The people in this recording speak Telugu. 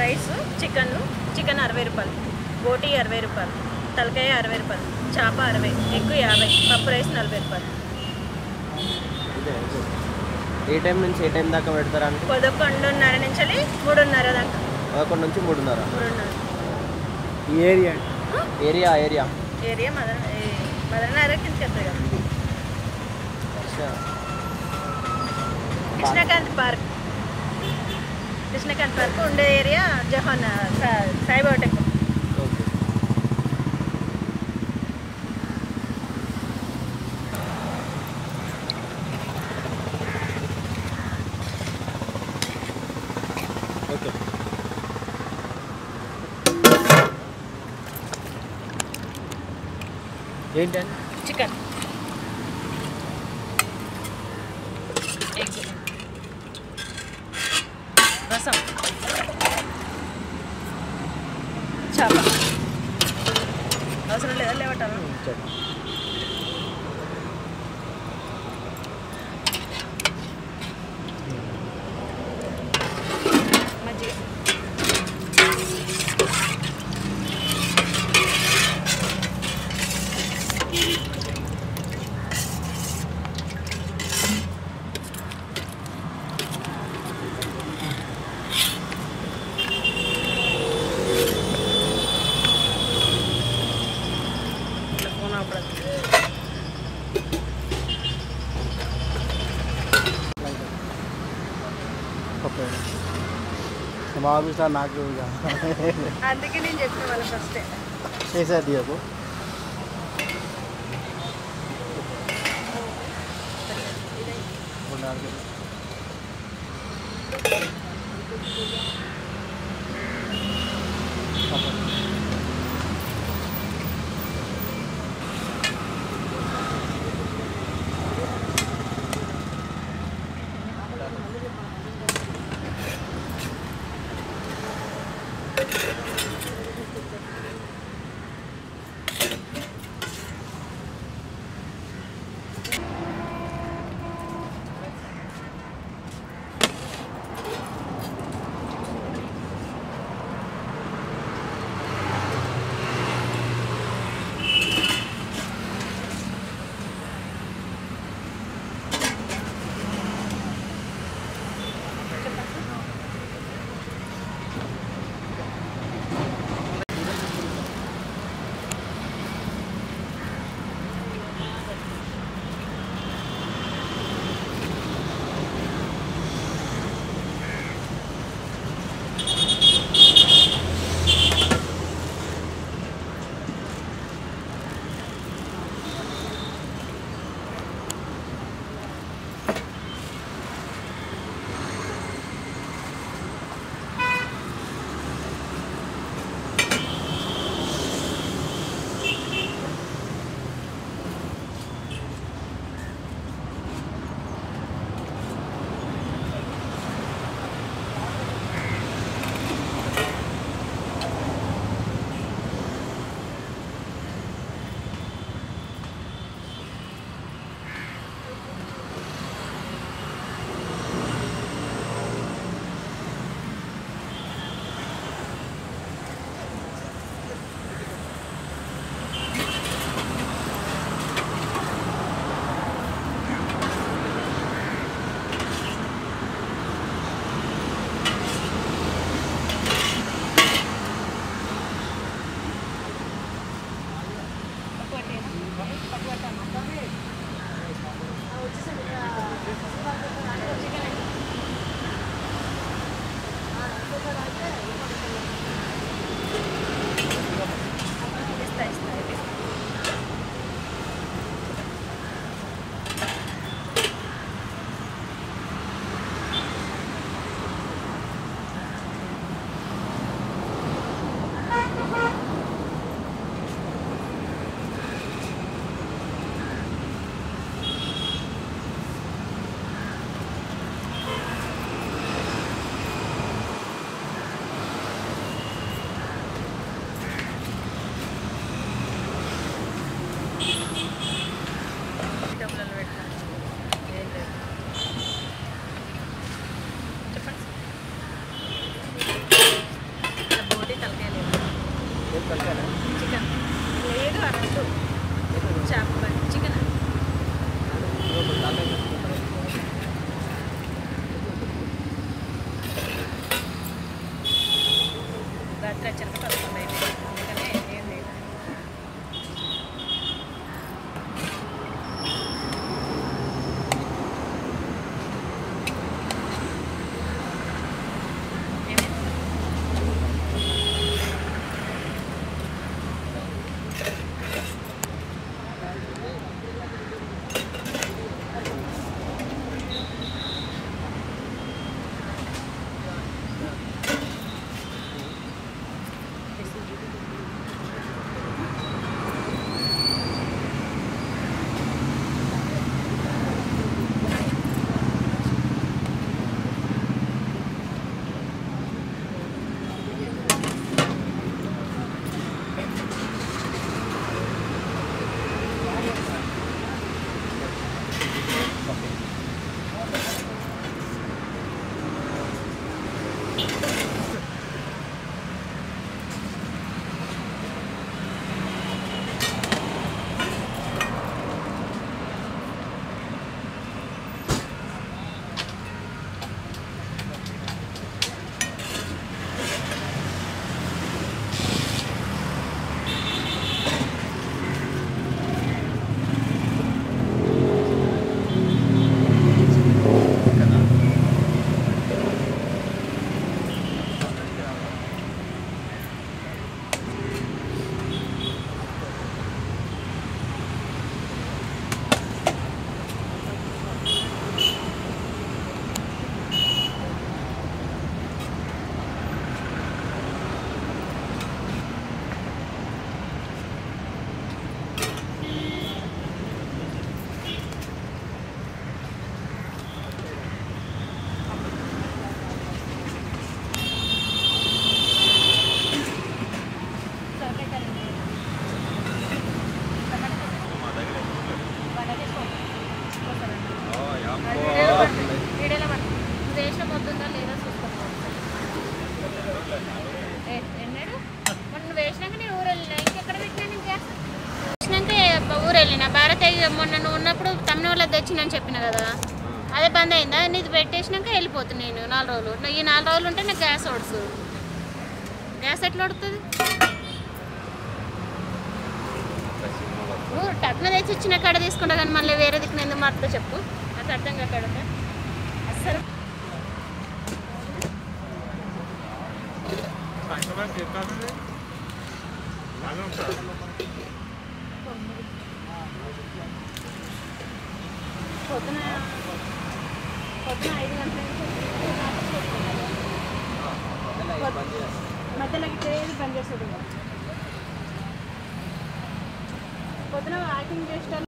రైస్, చికెన్ 60 రూపాయలు, బోటీ 60 రూపాయలు, తలకాయ 60 రూపాయలు, చేప 60, ఎగ్ 50, పప్పు రైస్ 40 రూపాయలు. ఏ టైం నుంచి ఏ టైం దాకా పెడతారా? 11:30 నుంచి 3:30 దాకా. 11 నుంచి 3:30. ఏరియా మదనగర్ కిందకి వస్తుంది కదా. కృష్ణకాంత్ పార్క్ ఉండే ఏరియా జహాన్ సాయిబాటెక్. ఏంటండి? చికెన్, ఎగ్, రసం, చేప. అవసరం లేదా? లేవటాను నాకు అందుకే నేను చెప్పిన వాళ్ళు ఫస్టే చేసేది. నాకు Chicken. Ledu aratu. Chapal. Chicken. Gatra chakka tarukundayindi. వచ్చిందని చెప్పిన కదా అదే బంద్ అయిందా నీది పెట్టేసినాక వెళ్ళిపోతుంది నేను 4 రోజులు ఈ 4 రోజులు ఉంటే నాకు గ్యాస్ ఓడుసు గ్యాస్ ఎట్లా ఓడుతుంది టక్న తెచ్చి ఇచ్చిన కాడ తీసుకుంటా కానీ మళ్ళీ వేరే దిక్కున ఎందుకు మారుతుందో చెప్పు నాకు అర్థం కాక అసలు పొద్దున 5 గంటల మధ్యలో బంద్ చేసేది పొద్దున వాకింగ్ చేస్తాను